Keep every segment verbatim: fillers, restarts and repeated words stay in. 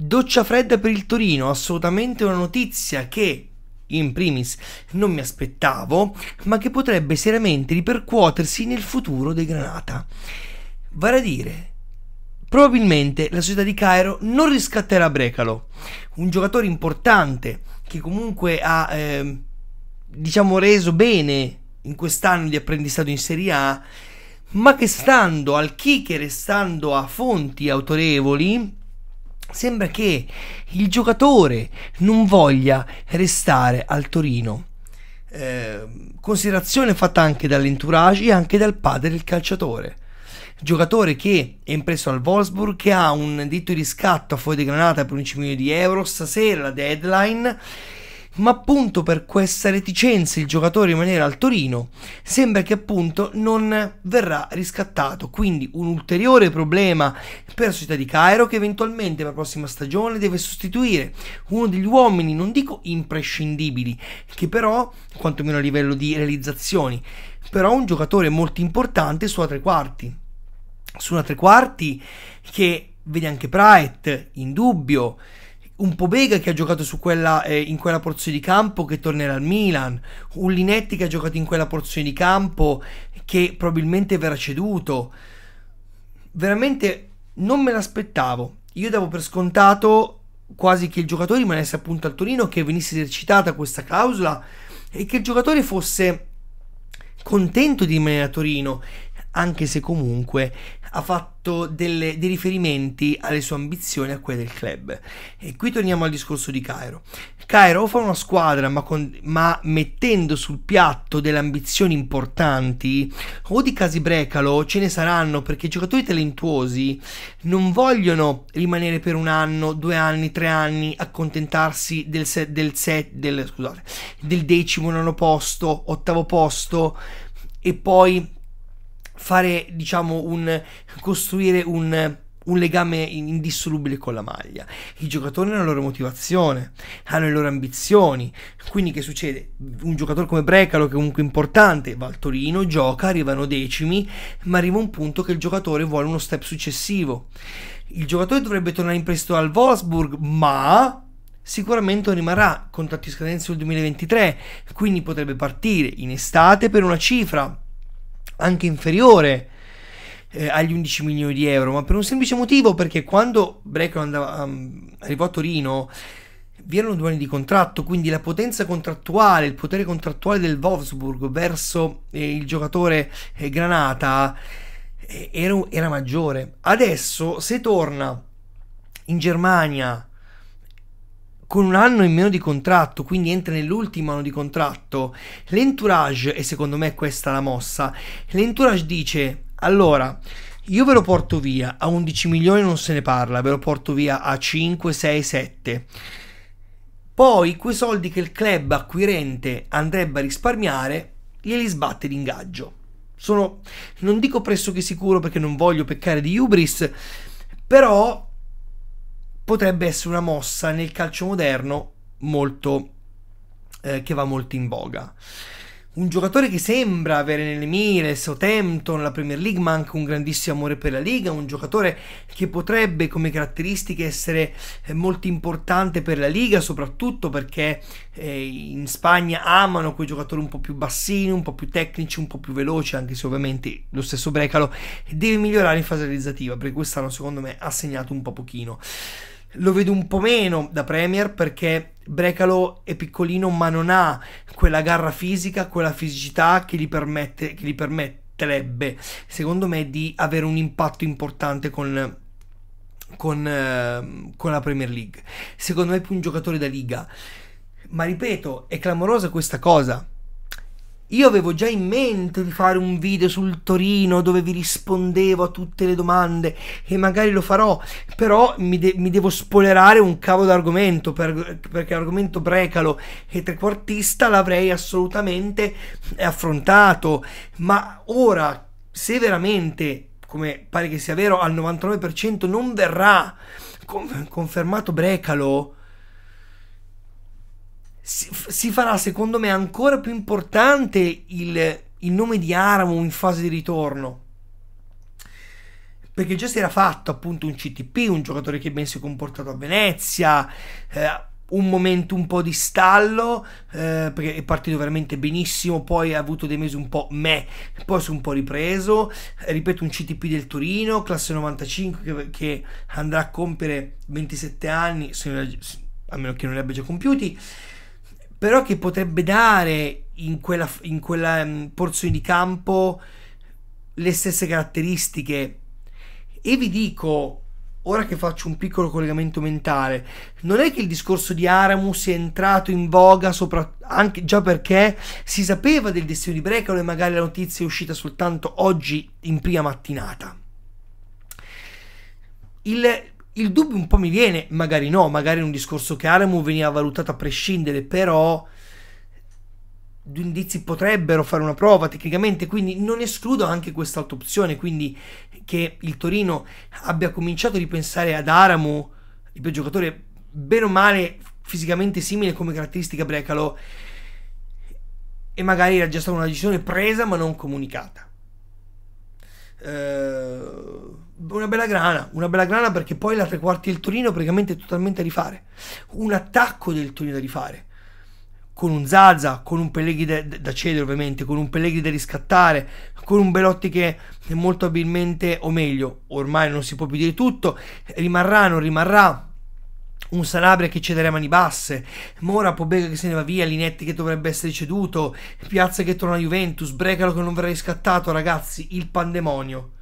Doccia fredda per il Torino, assolutamente una notizia che in primis non mi aspettavo, ma che potrebbe seriamente ripercuotersi nel futuro dei Granata. Vale a dire, probabilmente la società di Cairo non riscatterà Brekalo, un giocatore importante che comunque ha eh, diciamo reso bene in quest'anno di apprendistato in Serie A, ma che stando al kicker e stando a fonti autorevoli sembra che il giocatore non voglia restare al Torino, eh, considerazione fatta anche dall'entourage e anche dal padre del calciatore, giocatore che è impresso al Wolfsburg, che ha un diritto di riscatto a fuori di Granata per undici milioni di euro stasera la deadline, ma appunto per questa reticenza il giocatore rimanere al Torino sembra che appunto non verrà riscattato, quindi un ulteriore problema per la società di Cairo, che eventualmente per la prossima stagione deve sostituire uno degli uomini, non dico imprescindibili, che però quantomeno a livello di realizzazioni, però un giocatore molto importante su una tre quarti su una tre quarti che vede anche Praet in dubbio, un Pobega che ha giocato su quella, eh, in quella porzione di campo, che tornerà al Milan, un Linetti che ha giocato in quella porzione di campo che probabilmente verrà ceduto. Veramente non me l'aspettavo. Io davo per scontato quasi che il giocatore rimanesse appunto al Torino, che venisse esercitata questa clausola e che il giocatore fosse contento di rimanere a Torino, anche se comunque ha fatto delle, dei riferimenti alle sue ambizioni, a quelle del club. E qui torniamo al discorso di Cairo. Cairo fa una squadra ma, con, ma mettendo sul piatto delle ambizioni importanti, o di casi Brekalo ce ne saranno, perché i giocatori talentuosi non vogliono rimanere per un anno, due anni, tre anni, accontentarsi del, set, del, set, del, scusate, del decimo, nono posto, ottavo posto e poi fare diciamo un costruire un, un legame indissolubile con la maglia. I giocatori hanno la loro motivazione, hanno le loro ambizioni, quindi che succede? Un giocatore come Brekalo, che è comunque importante, va al Torino, gioca, arrivano decimi, ma arriva un punto che il giocatore vuole uno step successivo. Il giocatore dovrebbe tornare in prestito al Wolfsburg, ma sicuramente rimarrà, contratto di scadenza del duemilaventitré, quindi potrebbe partire in estate per una cifra anche inferiore eh, agli undici milioni di euro, ma per un semplice motivo, perché quando Brekalo um, arrivò a Torino vi erano due anni di contratto, quindi la potenza contrattuale, il potere contrattuale del Wolfsburg verso eh, il giocatore eh, Granata eh, era, era maggiore. Adesso se torna in Germania con un anno in meno di contratto, quindi entra nell'ultimo anno di contratto, l'entourage, e secondo me questa è la mossa, l'entourage dice: allora io ve lo porto via a undici milioni, non se ne parla, ve lo porto via a cinque, sei, sette, poi quei soldi che il club acquirente andrebbe a risparmiare glieli sbatte d'ingaggio. Sono, non dico pressoché sicuro perché non voglio peccare di hubris, però potrebbe essere una mossa nel calcio moderno molto eh, che va molto in voga. Un giocatore che sembra avere nelle mire Southampton, la Premier League, ma anche un grandissimo amore per la Liga, un giocatore che potrebbe come caratteristiche essere eh, molto importante per la Liga, soprattutto perché eh, in Spagna amano quei giocatori un po' più bassini, un po' più tecnici, un po' più veloci, anche se ovviamente lo stesso Brekalo deve migliorare in fase realizzativa, perché quest'anno secondo me ha segnato un po' pochino. Lo vedo un po' meno da Premier, perché Brekalo è piccolino ma non ha quella garra fisica, quella fisicità che gli, permette, che gli permetterebbe, secondo me, di avere un impatto importante con, con, eh, con la Premier League. Secondo me è più un giocatore da Liga. Ma ripeto, è clamorosa questa cosa. Io avevo già in mente di fare un video sul Torino dove vi rispondevo a tutte le domande, e magari lo farò, però mi, de mi devo spoilerare un cavolo d'argomento, per perché l'argomento Brekalo e trequartista l'avrei assolutamente affrontato, ma ora, se veramente, come pare che sia vero, al novantanove per cento non verrà confermato Brekalo, si farà secondo me ancora più importante il, il nome di Aramu in fase di ritorno, perché già si era fatto appunto un C T P, un giocatore che ben si è comportato a Venezia, eh, un momento un po' di stallo, eh, perché è partito veramente benissimo, poi ha avuto dei mesi un po' meh, poi si è un po' ripreso, eh, ripeto un C T P del Torino, classe novantacinque, che, che andrà a compiere ventisette anni, se, se, a meno che non li abbia già compiuti, però che potrebbe dare in quella, in quella um, porzione di campo le stesse caratteristiche. E vi dico, ora che faccio un piccolo collegamento mentale, non è che il discorso di Aramu sia entrato in voga sopra, anche già perché si sapeva del destino di Brekalo e magari la notizia è uscita soltanto oggi in prima mattinata. Il, il dubbio un po' mi viene, magari no, magari è un discorso che Aramu veniva valutato a prescindere, però due indizi potrebbero fare una prova tecnicamente, quindi non escludo anche quest'altra opzione, quindi che il Torino abbia cominciato a ripensare ad Aramu, il giocatore bene o male fisicamente simile come caratteristica Brekalo, e magari era già stata una decisione presa ma non comunicata. Ehm... Una bella grana, una bella grana, perché poi la tre quarti del Torino praticamente è totalmente a rifare, un attacco del Torino da rifare, con un Zaza, con un Pellegri da, da cedere ovviamente, con un Pellegri da riscattare, con un Belotti che molto abilmente, o meglio, ormai non si può più dire tutto, rimarrà, non rimarrà, un Sanabria che cederà a mani basse, Mora, Pobega che se ne va via, Linetti che dovrebbe essere ceduto, Piazza che torna a Juventus, Brekalo che non verrà riscattato. Ragazzi, il pandemonio.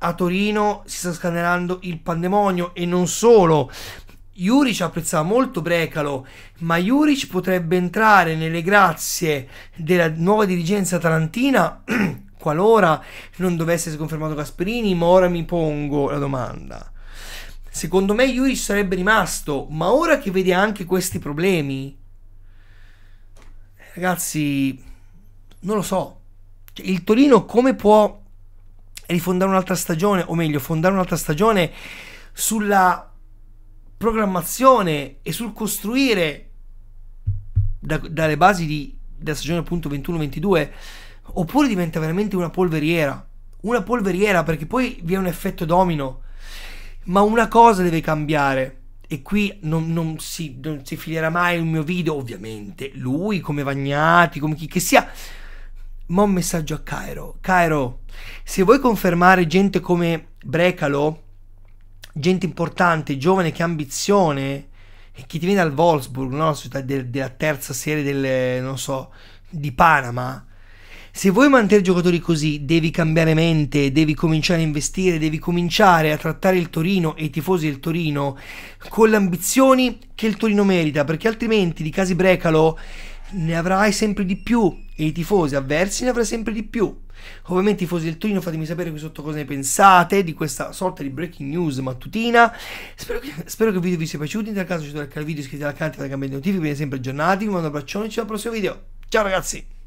A Torino si sta scatenando il pandemonio, e non solo. Juric apprezzava molto Brekalo, ma Juric potrebbe entrare nelle grazie della nuova dirigenza tarantina qualora non dovesse essere confermato Gasperini, ma ora mi pongo la domanda. Secondo me Juric sarebbe rimasto, ma ora che vede anche questi problemi, ragazzi, non lo so. Cioè, il Torino come può rifondare un'altra stagione, o meglio, fondare un'altra stagione sulla programmazione e sul costruire da, dalle basi di, della stagione appunto ventuno ventidue, oppure diventa veramente una polveriera, una polveriera, perché poi vi è un effetto domino. Ma una cosa deve cambiare, e qui non, non, si, non si filierà mai un mio video, ovviamente, lui come Vagnati, come chi che sia, ma un messaggio a Cairo. Cairo, se vuoi confermare gente come Brekalo, gente importante, giovane, che ha ambizione, e che ti viene dal Wolfsburg, no? La società de della terza serie del, non so, di Panama. Se vuoi mantenere giocatori così, devi cambiare mente, devi cominciare a investire, devi cominciare a trattare il Torino e i tifosi del Torino con le ambizioni che il Torino merita, perché altrimenti di casi Brekalo ne avrai sempre di più, e i tifosi avversi ne avrai sempre di più. Ovviamente tifosi del Torino, fatemi sapere qui sotto cosa ne pensate di questa sorta di breaking news mattutina. Spero che, spero che il video vi sia piaciuto. In tal caso, iscrivetevi al canale, iscrivetevi al canale e cambiate le notifiche, vi siete sempre aggiornati. Vi mando un abbraccione e ci vediamo al prossimo video. Ciao ragazzi!